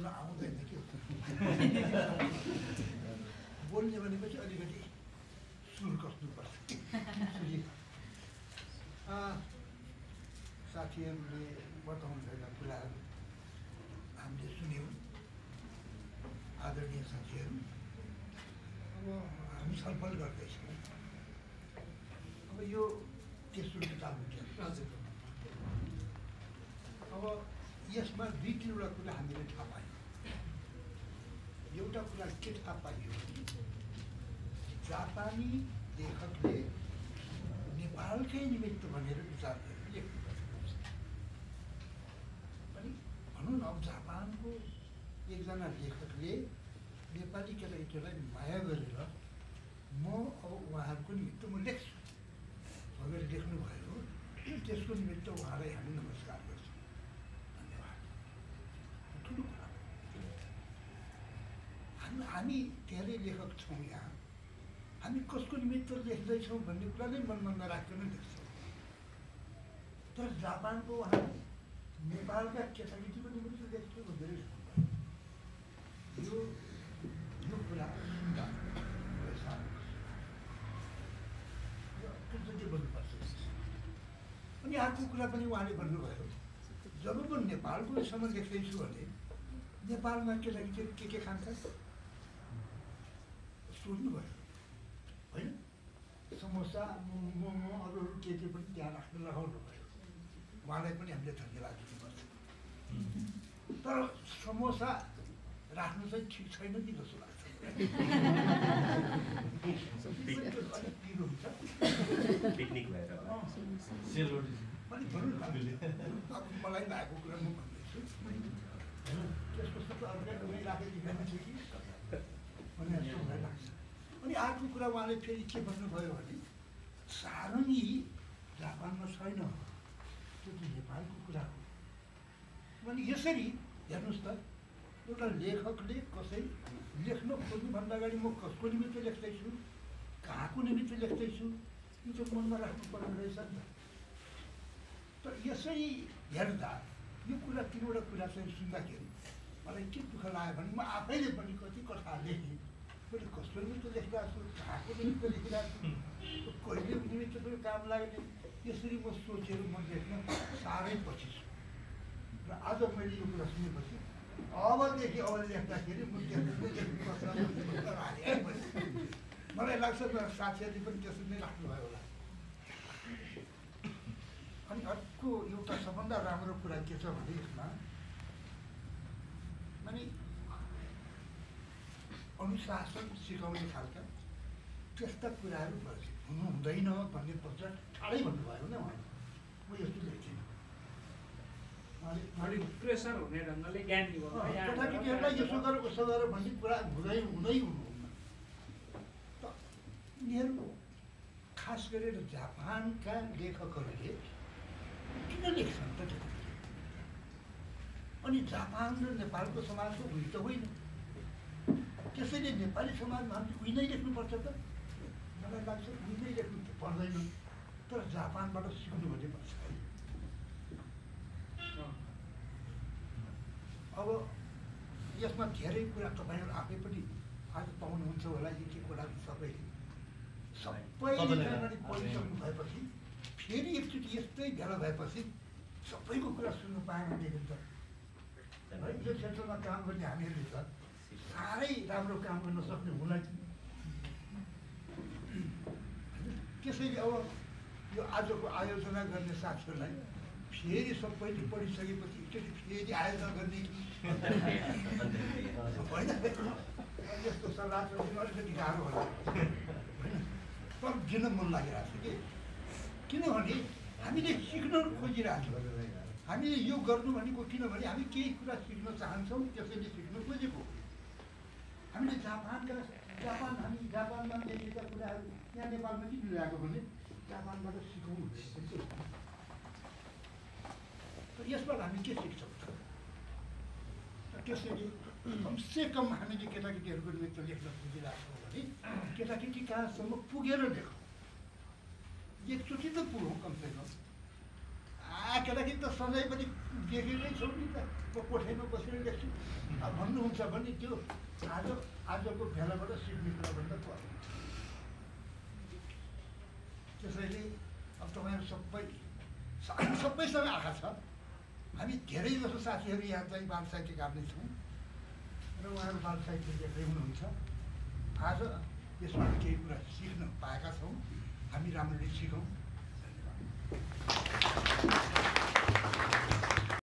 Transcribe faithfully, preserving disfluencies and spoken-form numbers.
يقول لا عمود عندك بقول لي ماني ماشي قال لي بدي سرقة نبرة آه ساتيم لي وطن هذا بلاد هم يسونيون هذا لي ساتيم वो हम सर्पल करते हैं अब यो किस्मत काम करते हैं अब ये स्मार्ट बीटी वाला कुला हमें ठा पाए ये उटा कुला किट ठा पाए जापानी देखत ले नेपाल के निमित्त बनेर जाते हैं बनी भनौं अब जापान को एक जना देखत ले नेपाली के लिए चला माया गरेर म उहाँहरुको निमित्त म लेख्छु भनेर लेख्नु भयो त्यसको निमित्त उहाँलाई हामी नमस्कार गर्छौं धन्यवाद ठुलो कुरा हामी हामी धेरै लेखक छौं यहाँ हामी कसको निमित्त लेख्दै छौं भन्ने कुरा नै मनमा नराखेर लेख्छौं तर जापानको उहाँ नेपालका केटाकेटीको निमित्त लेख्छु भनेर यो No pura, no, no es algo. Yo creo que bueno pasa. Ani arco kura pani wahale bhannu bhayo. Jab ma Nepal ko sambandh lekhrai chu bhane Nepal ma ke lagi ke ke khancha? Sochnu bhayo. होइन? Samosa, momo, aru ke ke pani dhyan rakhnu lagaunu bhayo. Wahalai pani hamile dhanyawad diनुपर्छ. तर समोसा राख्नु चाहिँ ठीक छैन कि जस्तो लाग्छ picnic भएर सेलरोटी पनि भर्नु हामीले मलाई भएको कुरा म भन्दैछु त्यसको सबै अर्गनाइज भइ राखेको छ कि अनि यसो लाग्छ अनि अर्को कुरा उहाँले फेरि के भन्नुभयो भने सारनी जापानमा छैन त्यो नेपालको कुरा हो अनि यसरी हेर्नुस् त एउटा लेखकले कसै लेख्न खोज्नु भन्दा अगाडि म कसको निमित्त लेख्दैछु कहाँको निमित्त लेख्दैछु यो चाहिँ मनमा राख्नुपर्ने रहेछ नि तर यसरी हेर्दा यो कुरा तिनवटा कुरा चाहिँ सुन्दाखेरि मलाई के दुःख लाग्यो भने म आफैले पनि कति कथा लेखेँ मैले कसको निमित्त लेखिरहेको छु कहाँको निमित्त लेखिरहेको छु कहिले निमित्त पनि काम लाग्ने यसरी म सोचेर म लेख्न साह्रै पछि छु र आज मैले यो कुरा सुनेपछि अबदेखि अब लेख्दाखेरि मलाई लाग्छ साथीहरूले पनि त्यसरी नै राख्नुभयो होला अनि अर्को एउटा सबभन्दा राम्रो कुरा के छ भने यसमा माने अनुशासन सिकाउने खालका त्यस्ता कुराहरू हुनु हुँदैन भन्ने पक्ष ठाडै भन्नुभयो नि उहाँले म यस्तो लेख्दिनँ अनि प्रेसर हुने ढंगले ज्ञान दियो केटाकेटीहरुलाई यसो गर उसो गर भन्ने कुरा हुँदै हुँदै हुनुहुन्न त यिनीहरु खास गरेर जापानका लेखकहरूले किन लेख्छन् त अनि जापान र नेपालको समाजको उही त होइन त्यसैले नेपाली समाजमा हामी उही नै लेख्नुपर्छ त मलाई लाग्छ उही नै लेख्नु पर्दैन तर जापानबाट सिक्नु भने पर्छ अब यसमा धेरै कुरा तपाईहरु आफै पनि आज पाउनुहुन्छ होला यी के कुराहरु सबै सबैले अगाडि पढिसक्नु भएपछि फेरि एकचोटि यस्तै भेला भएपछि सबैको कुरा सुन्नु पाएन भने त है यो क्षेत्रमा काम गर्ने हामीहरूले त साह्रै राम्रो काम गर्न सक्ने होला कि त्यसैले अब यो आजको आयोजना गर्ने साथीहरूलाई फेरि सबैले पढिसकेपछि एकचोटि फेरि आयोजना गर्ने होइन यस्तो सल्लाह चाहिँ अलिकति गाह्रो होला होइन तर दिन मन लागिरहेको छ कि किनभने हामीले सिक्न खोजिरहेको छौँ हामीले यो गर्नु भनेको किनभने हामी केही कुरा सिक्न चाहन्छौँ त्यसैले सिक्न खोजेको हामीले जापानका जापान हामी जापानमा लेखेका कुराहरू यहाँ नेपालमा किन ल्याएको भने जापानबाट सिकाउनु यसबाट हामी के सिक्छौँ त्यसैले कमसे कम हामीले केटाकेटीहरूको निमित्त लेख्न खोजिरहेको छौँ भने केटाकेटी कहाँसम्म पुगेर लेखौँ एकचोटि त पुगौँ कमसे कम आ आखिरदेखि त सधैँ पनि देखेकै छौँ नि त म कोठेमा बसेर लेख्छु भन्नुहुन्छ भने त्यो आज आजको भेलाबाट सिक्ने कुरा भन्दा पर्छ। त्यसैले अब तपाईँहरू सबै सबैसँग आँखा छ। हामी धेरै जसो साथीहरू यहाँ चाहिँ बाल साहित्य गाउने छौँ र उहाँहरू बाल साहित्य लेख्दै हुनुहुन्छ। आज यसबाट केही कुरा सिक्न पाएका छौँ, हामी राम्ररी सिकौँ।